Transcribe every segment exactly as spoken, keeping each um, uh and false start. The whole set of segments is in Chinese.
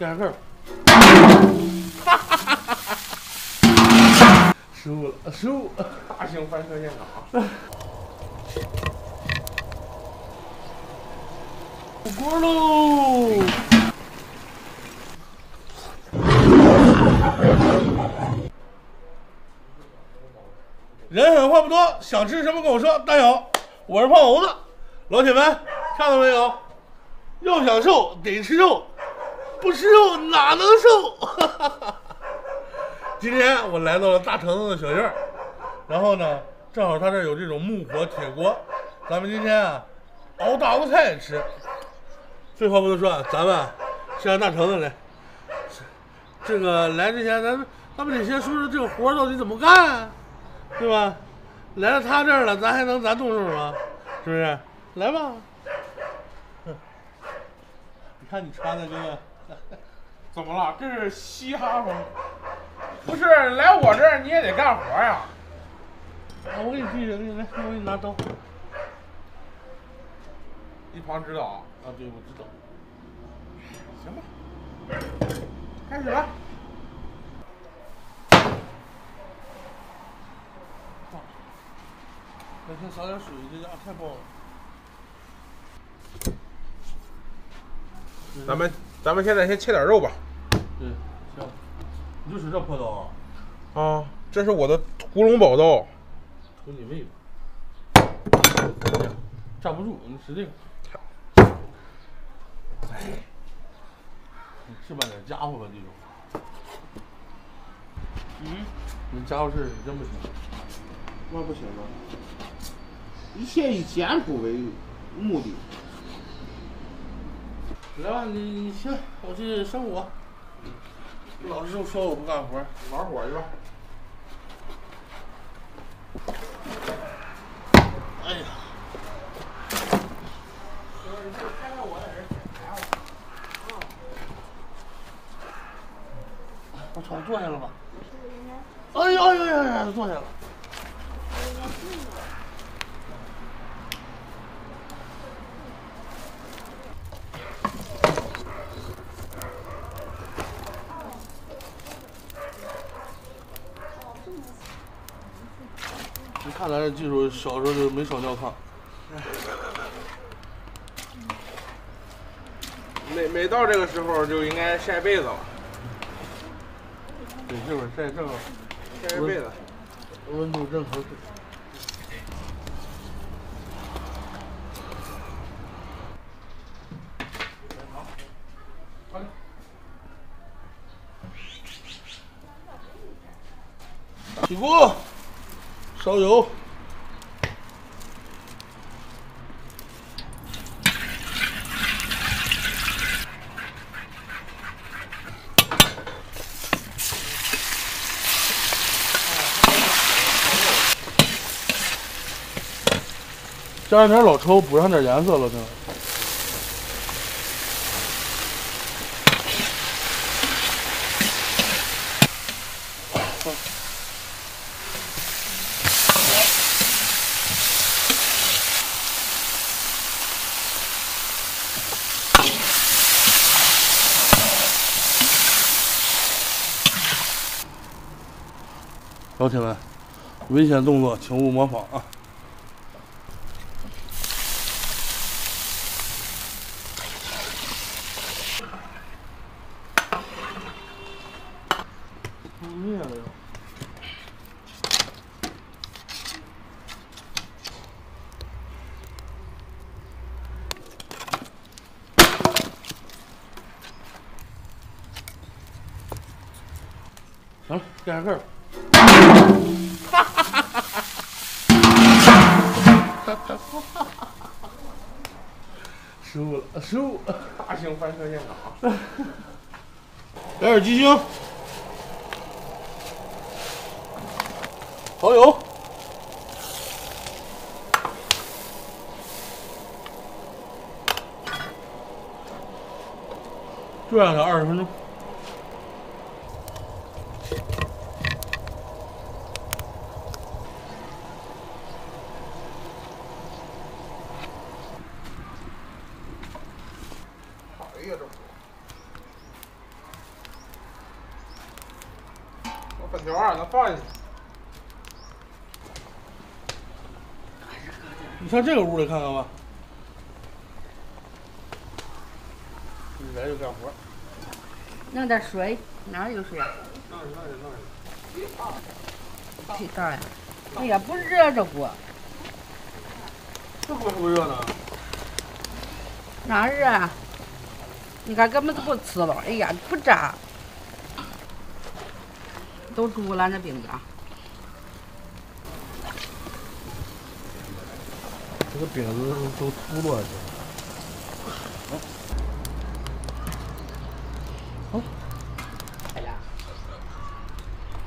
干啥事儿？失误了，失误！大型翻车现场。火锅喽！人狠话不多，想吃什么跟我说。大家好，我是胖猴子。老铁们，看到没有？要想瘦得吃肉，不吃肉哪能瘦？今天我来到了大橙子的小院，然后呢，正好他这有这种木火铁锅，咱们今天啊熬大锅菜吃。废话不多说啊，咱们先让大橙子来。这个来之前，咱们咱们得先说说这个活到底怎么干、啊，对吧？来到他这儿了，咱还能咱动手吗？是不是？来吧。你看你穿的这个，怎么了？这是嘻哈风。 不是来我这儿你也得干活呀！啊，我给你递着，给你来，我给你拿刀。一旁指导啊，对，我知道。行吧，开始了。再先少点水，这家太爆了。咱们咱们现在先切点肉吧。对，行。 你就是这破刀啊！啊，这是我的屠龙宝刀。瞅你胃吧，站不住，你使这个。哎，你置办点家伙吧，这种。嗯，你家伙事是真不行。那不行啊！一切以简朴为目的。来吧，你你先，我去生火。 老师就说我不干活，玩火去吧。哎呀！我操，坐下了吧？哎呀哎呀呀呀，坐下了。看咱这技术，小时候就没少尿炕。每每到这个时候就应该晒被子了。对，这会儿晒正好，晒被子，温度正合适。起锅。 烧油，加上点老抽，补上点颜色了，兄弟。 老铁们，危险动作请勿模仿啊！灭了又！行了，干啥事儿？ 失误了，失误！大型翻车现场。来点鸡精，蚝油，就让它二十分钟。粉条啊，能放进去。你上这个屋里看看吧。你来就干活。弄点水，哪有水啊？弄点，弄点，弄点。啊！这倒呀！哎呀，不热这锅。这锅不热呢。哪热啊？你看，根本都不吃了。哎呀，不炸。 都煮了这饼干，这个饼子都秃噜了。哦，哎呀，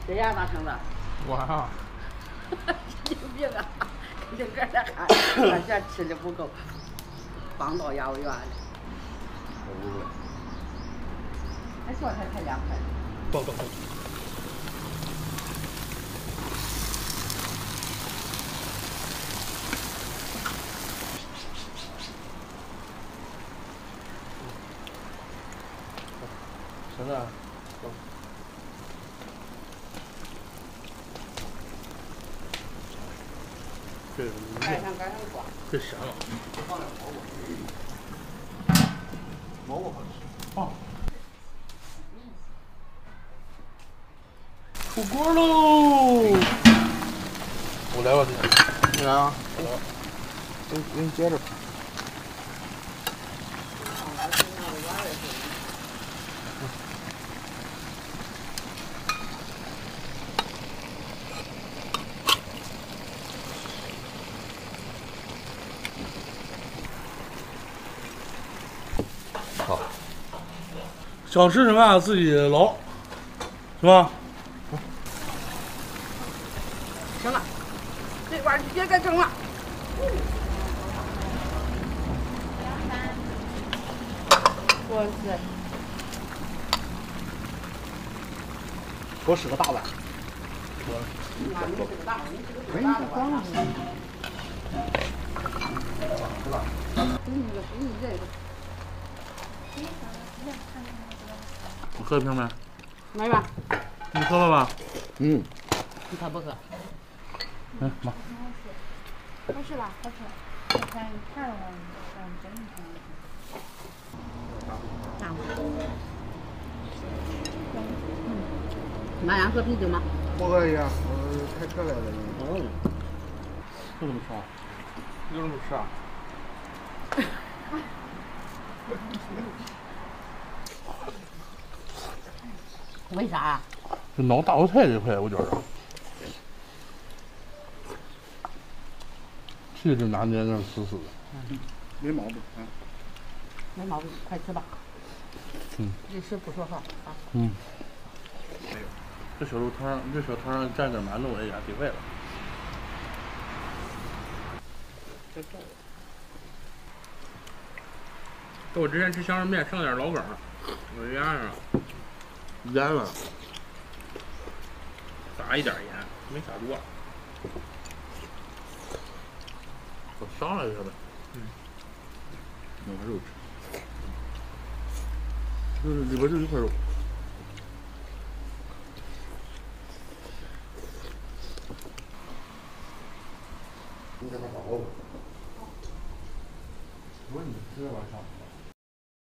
谁家大橙子？我啊。有病啊！你搁这喊，我这吃的不够，放到养胃院里。还说才才两块。够够够。 真的，这这啥了？放点蘑菇，蘑菇好吃。放。出锅喽！我来吧，你来啊！我来。你你接着。 想吃什么啊，自己捞，是吧？行了，这碗就别再盛了。我是，给我使个大碗。我。啊，你使个大碗，你使个大碗。给你一个，给你这个。嗯 我喝一瓶没？没吧。你喝了吧？嗯。你他不喝。嗯，妈。没事吧？没事。你看，你看我，我真疼。大碗。嗯。马洋喝啤酒吗？不喝呀，我开车来的。哦。就这么吃啊？就这么吃啊？为啥啊？就挠大头菜这块，我觉着，屁就拿捏那死死的，没毛病啊，没毛病，快吃吧。嗯。一吃不说话啊。嗯。哎呦，这小肉汤，这小汤上蘸点馒头，哎呀，给坏了。这豆。这我之前吃香肉面剩点老梗，我这样啊。 腌了，撒一点盐，没撒多。我商量一下呗。嗯。弄块肉吃，就是里边就一块肉。